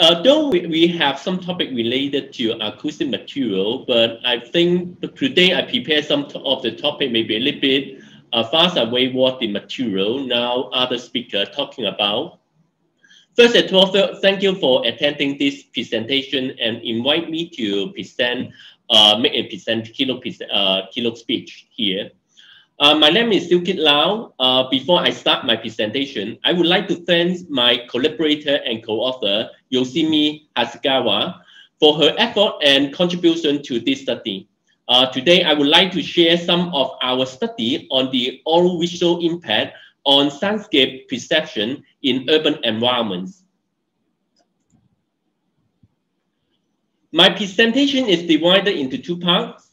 Although we have some topic related to acoustic material, but I think today I prepared some of the topic maybe a little bit fast away what the material now other speaker talking about. First of all, thank you for attending this presentation and invite me to present, Kilo speech here. My name is Siu-Kit Lau. Before I start my presentation, I would like to thank my collaborator and co-author, Yoshimi Hasegawa, for her effort and contribution to this study. Today, I would like to share some of our study on the oral visual impact on soundscape perception in urban environments. My presentation is divided into two parts.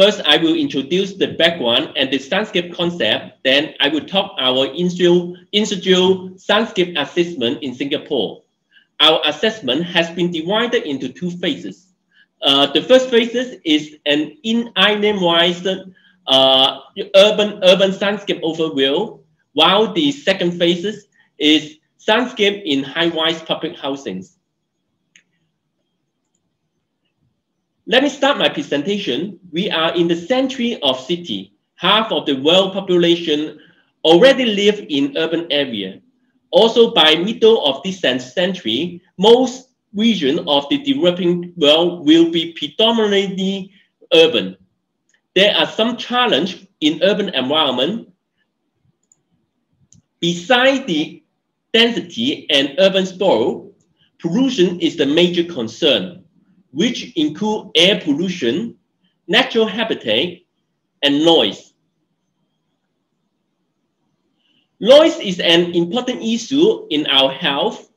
First, I will introduce the background and the soundscape concept. Then I will talk our institutional soundscape assessment in Singapore. Our assessment has been divided into two phases. The first phase is an island-wise urban soundscape overview, while the second phase is soundscape in high-rise public housings. Let me start my presentation. We are in the century of city. Half of the world population already live in urban area. Also by middle of this century, most regions of the developing world will be predominantly urban. There are some challenges in urban environment. Besides the density and urban sprawl, pollution is the major concern, which include air pollution, natural habitat, and noise. Noise is an important issue in our health.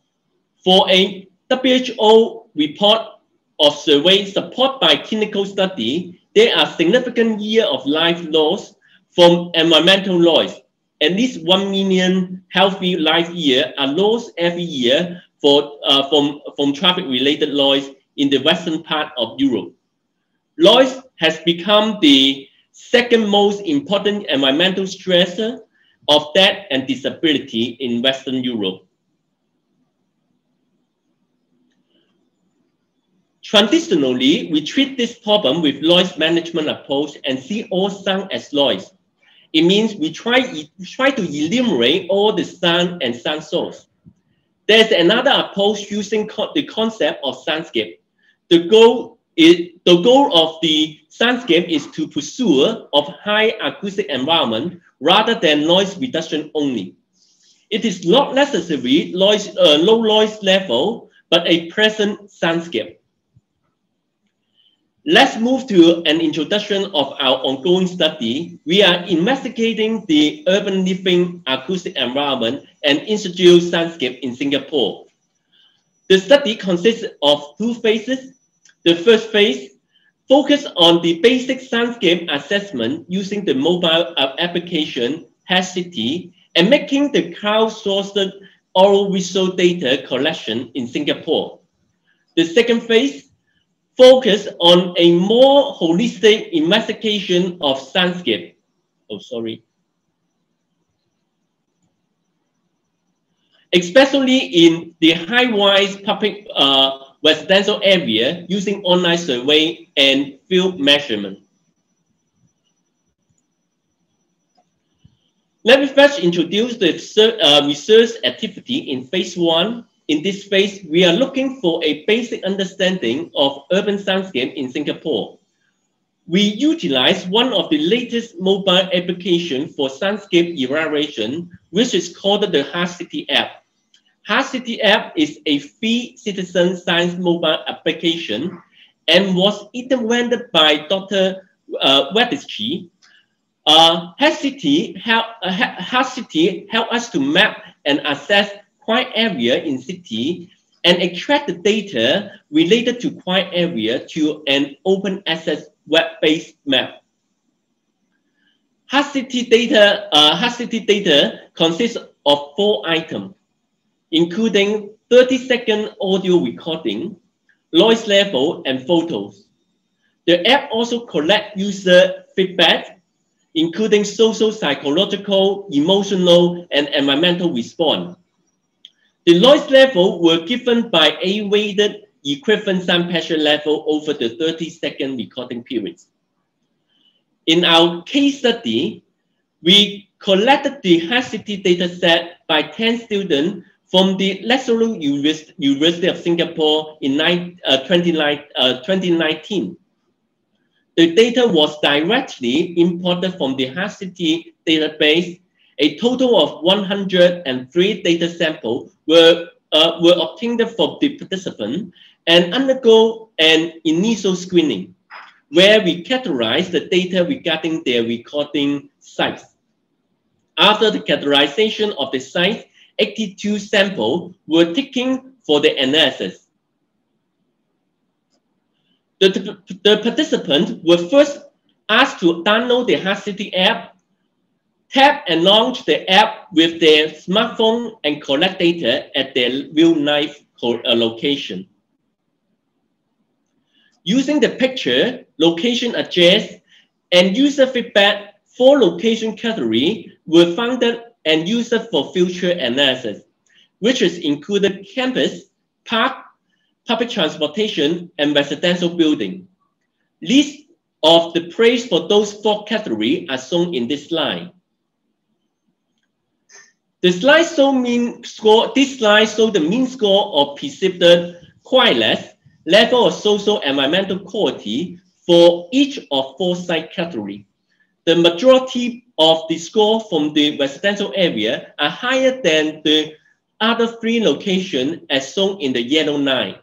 For a WHO report of survey supported by clinical study, there are significant years of life loss from environmental noise. At least 1 million healthy life years are lost every year from traffic-related noise in the western part of Europe. Noise has become the second most important environmental stressor of death and disability in Western Europe. Traditionally, we treat this problem with noise management approach and see all sound as noise. It means we try to eliminate all the sound and sound source. There's another approach using the concept of soundscape. The goal of the soundscape is to pursue of high acoustic environment rather than noise reduction only. It is not necessarily low noise level, but a present soundscape. Let's move to an introduction of our ongoing study. We are investigating the urban living acoustic environment and institute soundscape in Singapore. The study consists of two phases. The first phase focuses on the basic soundscape assessment using the mobile application HeartCity and making the crowdsourced oral visual data collection in Singapore. The second phase focuses on a more holistic investigation of soundscape. Especially in the high-rise public residential area using online survey and field measurement. Let me first introduce the research activity in phase one. In this phase, we are looking for a basic understanding of urban soundscape in Singapore. We utilize one of the latest mobile applications for soundscape evaluation, which is called the HeartCity App. HeartCity App is a free citizen science mobile application and was implemented by Dr. Wettig. HeartCity helped us to map and assess quiet area in city and extract the data related to quiet area to an open access web-based map. HeartCity data consists of 4 items, including 30-second audio recording, noise level, and photos. The app also collects user feedback, including social, psychological, emotional, and environmental response. The noise level were given by a weighted equivalent sound pressure level over the 30-second recording periods. In our case study, we collected the HeartCity dataset by 10 students from the National University of Singapore in 2019. The data was directly imported from the HeartCity database. A total of 103 data samples were obtained from the participant and undergo an initial screening, where we categorized the data regarding their recording sites. After the categorization of the sites, 82 samples were taken for the analysis. The participants were first asked to download the HeartCity app, tap and launch the app with their smartphone, and collect data at their real-life location. Using the picture, location address, and user feedback, 4 location categories were founded and used for future analysis, which is included campus, park, public transportation, and residential building. List of the praise for those 4 categories are shown in this slide. The slide show mean score. This slide shows the mean score of perceived quietness, level of social environmental quality for each of 4 site categories. The majority of the score from the residential area are higher than the other 3 locations as shown in the yellow line,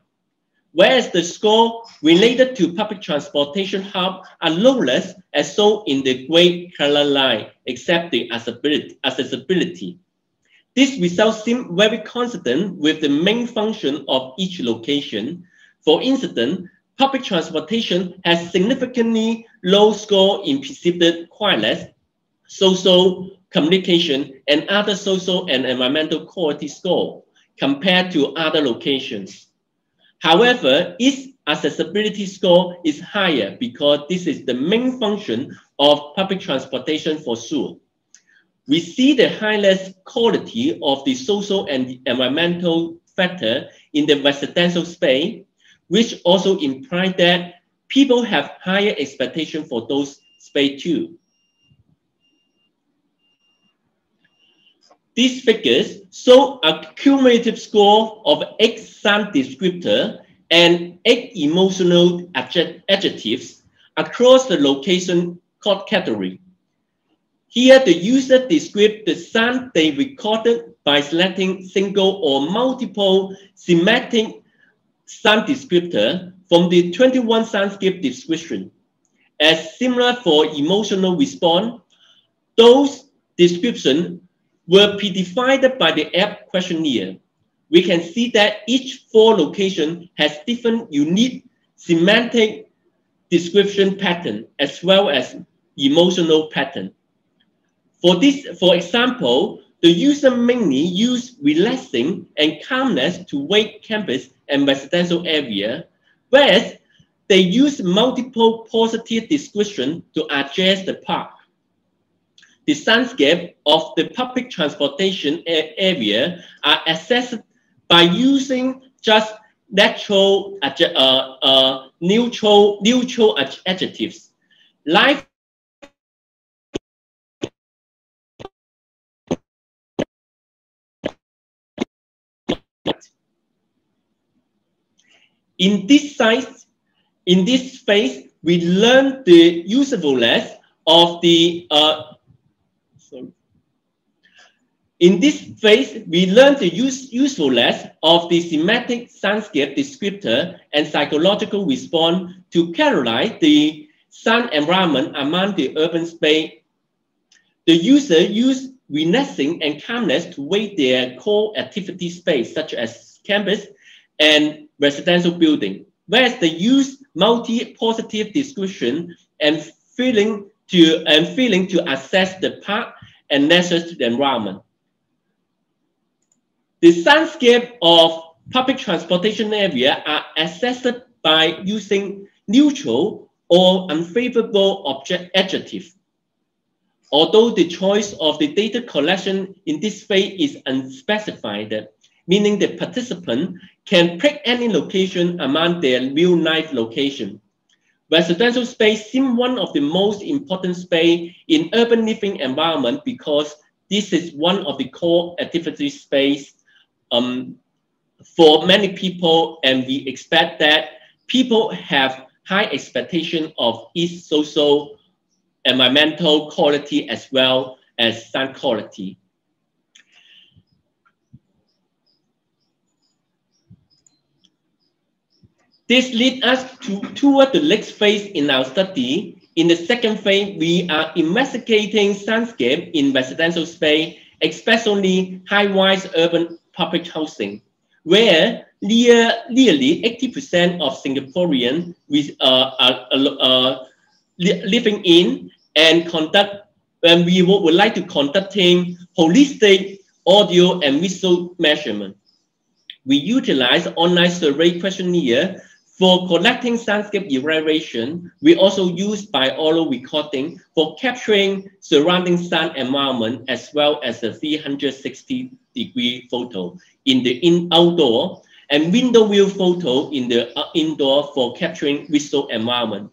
whereas the score related to public transportation hub are lowest as shown in the gray color line, except the accessibility. These results seem very consistent with the main function of each location. For instance, public transportation has significantly low score in perceived quietness, social communication, and other social and environmental quality score compared to other locations. However, its accessibility score is higher because this is the main function of public transportation for Seoul. We see the highest quality of the social and environmental factor in the residential space, which also implies that people have higher expectations for those space too. These figures show a cumulative score of 8 sound descriptors and 8 emotional adjectives across the location category. Here, the user describes the sound they recorded by selecting single or multiple semantic sound descriptor from the 21 soundscape description. As similar for emotional response, those descriptions were predefined by the app questionnaire. We can see that each 4 location has different unique semantic description pattern as well as emotional pattern. For example, the user mainly used relaxing and calmness to weight campus and residential area, whereas they used multiple positive descriptions to address the park. The soundscape of the public transportation area are assessed by using just natural, neutral adjectives. Life In this phase, we learn the usefulness of the. In this phase, we learn the usefulness of the semantic soundscape descriptor and psychological response to categorize the sound environment among the urban space. The user used relaxing and calmness to weight their core activity space, such as campus and residential building, whereas they use multi-positive description and feeling to assess the park and nature to the environment. The soundscape of public transportation area are assessed by using neutral or unfavorable adjectives. Although the choice of the data collection in this phase is unspecified, meaning the participant can pick any location among their real life location. Residential space seems one of the most important space in urban living environment because this is one of the core activity space for many people, and we expect that people have high expectation of its social, environmental quality as well as sound quality. This leads us toward the next phase in our study. In the second phase, we are investigating soundscape in residential space, especially high-rise urban public housing, where nearly 80% of Singaporeans are living in, and we would like to conducting holistic audio and visual measurement. We utilize online survey questionnaire for collecting soundscape evaluation. We also use binaural recording for capturing surrounding sound environment as well as a 360-degree photo in the outdoor and window view photo in the indoor for capturing visual environment.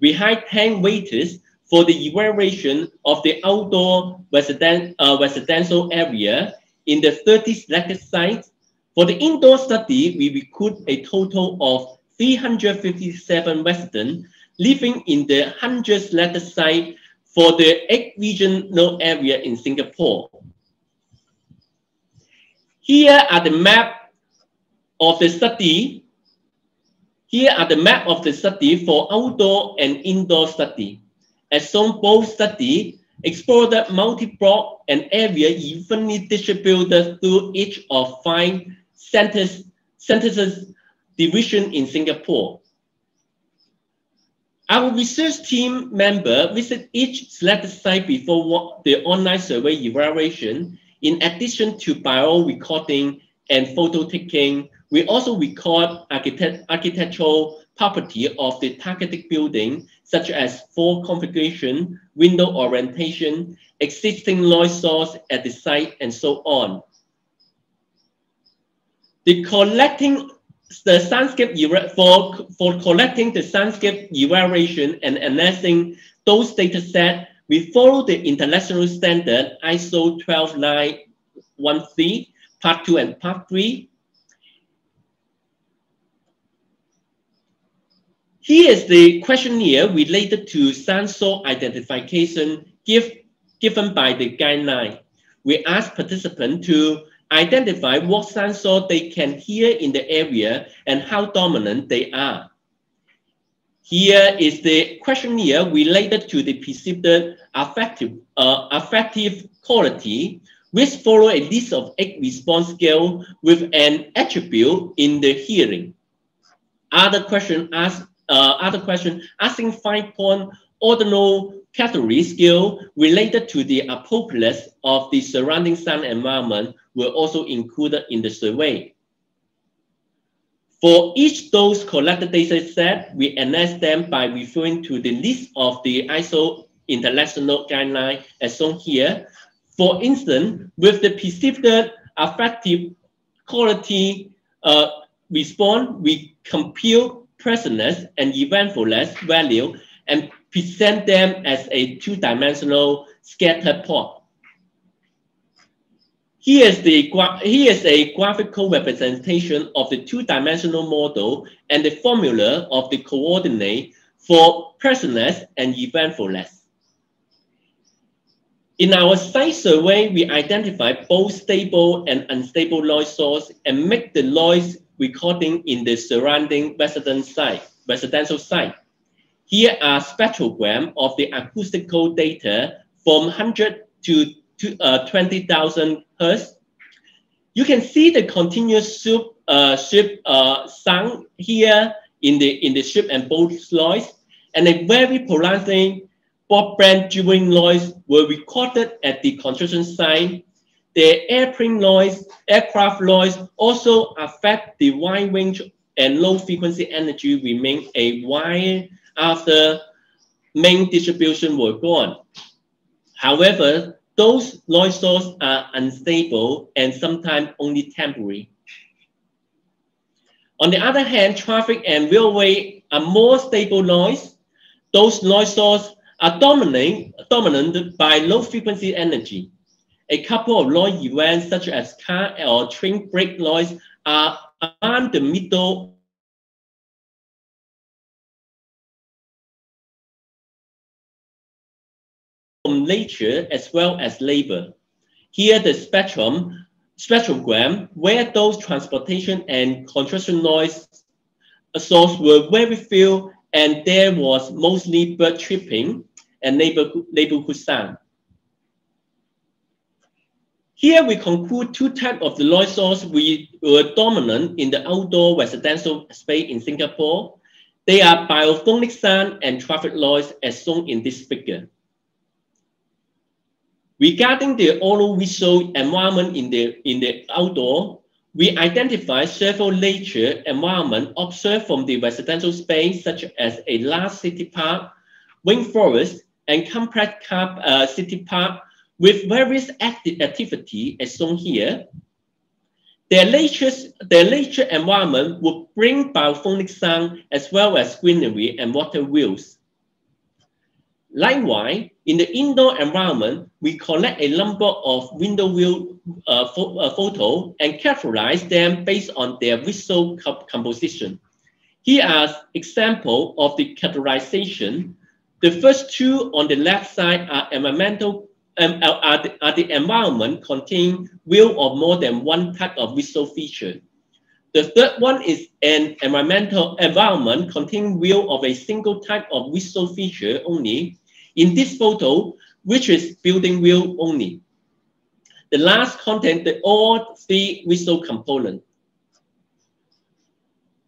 We hired 10 waiters for the evaluation of the outdoor residential area in the 30 selected sites. For the indoor study, we recruit a total of 357 residents living in the 100 selected sites for the 8 regional area in Singapore. Here are the map of the study. Here are the map of the study for outdoor and indoor study. As shown, both studies explored multi-block and area evenly distributed through each of 5 census divisions in Singapore. Our research team member visit each selected site before the online survey evaluation. In addition to bio recording and photo taking, we also record architectural property of the targeted building, such as floor configuration, window orientation, existing noise source at the site, and so on. For collecting the soundscape evaluation and analyzing those data sets, we follow the international standard ISO 12913, Part 2 and Part 3. Here is the questionnaire related to sound source identification given by the guideline. We ask participants to identify what sound source they can hear in the area and how dominant they are. Here is the questionnaire related to the perceived affective quality, which follow a list of 8 response scales with an attribute in the hearing. Other question asking 5-point ordinal category scale related to the appropriateness of the surrounding sound environment were also included in the survey. For each dose collected data set, we analyze them by referring to the list of the ISO international guideline as shown here. For instance, with the perceived affective quality response, we compute presentness and eventfulness value and present them as a 2-dimensional scatter plot. Here is a graphical representation of the 2-dimensional model and the formula of the coordinate for presentness and eventfulness. In our site survey, we identify both stable and unstable noise source and make the noise recording in the surrounding residential site. Here are spectrograms of the acoustical data from 100 to 20,000 Hz. You can see the continuous sound here in the sweep and pulse noise, and a very polarizing broadband during noise were recorded at the construction site. The airplane noise, aircraft noise also affect the wide range, and low frequency energy remain a while after main distribution were gone. However, Those noise sources are unstable and sometimes only temporary. On the other hand, traffic and railway are more stable noise. Those noise sources are dominated by low-frequency energy. A couple of noise events such as car or train brake noise are around the middle from nature as well as labor. Here the spectrogram where those transportation and construction noise sources were very few and there was mostly bird chirping and neighborhood sound. Here we conclude two types of the noise sources we were dominant in the outdoor residential space in Singapore. They are biophonic sound and traffic noise as shown in this figure. Regarding the oral visual environment in the outdoor, we identify several nature environments observed from the residential space such as a large city park, rainforest, and compact city park with various activity as shown here. Their nature environment would bring biophonic sound as well as greenery and water wheels. Likewise, in the indoor environment, we collect a number of window wheel photos and categorize them based on their visual composition. Here are examples of the categorization. The first two on the left side are the environment containing wheel of more than one type of visual feature. The third one is an environment containing wheel of a single type of visual feature only. In this photo, which is building wheel only. The last contains all three visual components.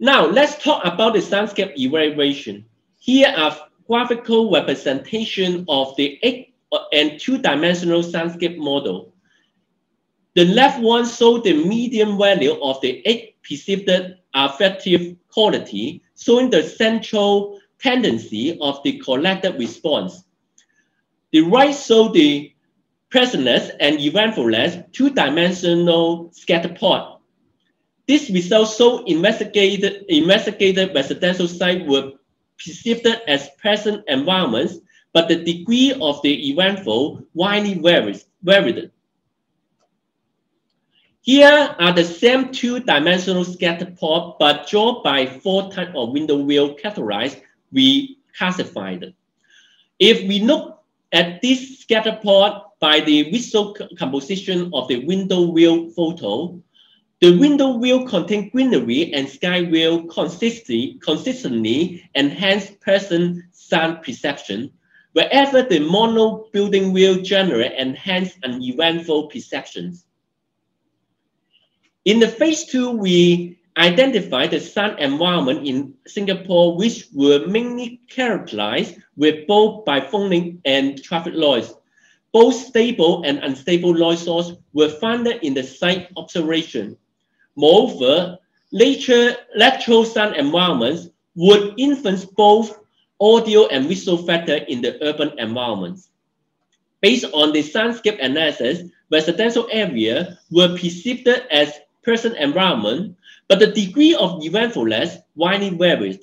Now let's talk about the soundscape evaluation. Here are graphical representation of the 8- and 2-dimensional soundscape model. The left one shows the median value of the 8 perceived affective quality, showing the central tendency of the collected response. The right shows the presentness and eventfulness 2-dimensional scatter plot. This result shows investigated residential sites were perceived as present environments, but the degree of the eventful widely varied. Here are the same 2-dimensional scatter plot, but drawn by 4 types of window wheel categorized, we classified. If we look at this scatter plot by the visual composition of the window wheel photo, the window wheel contains greenery and sky wheel consistently enhance present sound perception, wherever the mono building wheel generate enhance uneventful perceptions. In the phase 2, we identify the sound environment in Singapore, which were mainly characterized with both biophonic and traffic noise. Both stable and unstable noise sources were found in the site observation. Moreover, natural sound environments would influence both audio and visual factors in the urban environments. Based on the soundscape analysis, residential areas were perceived as present environment, but the degree of eventfulness widely varied.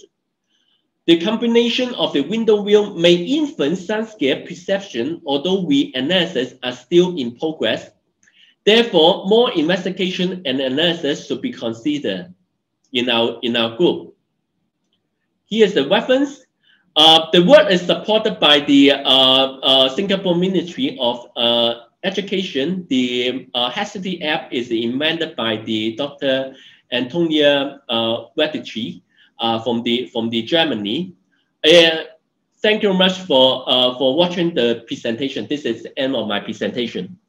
The combination of the window wheel may influence soundscape perception, although we analysis are still in progress. Therefore, more investigation and analysis should be considered in our group. Here's the reference. The work is supported by the Singapore Ministry of Education. The HeartCity App is invented by the Dr. Antonia Wettig from Germany. Thank you very much for watching the presentation. This is the end of my presentation.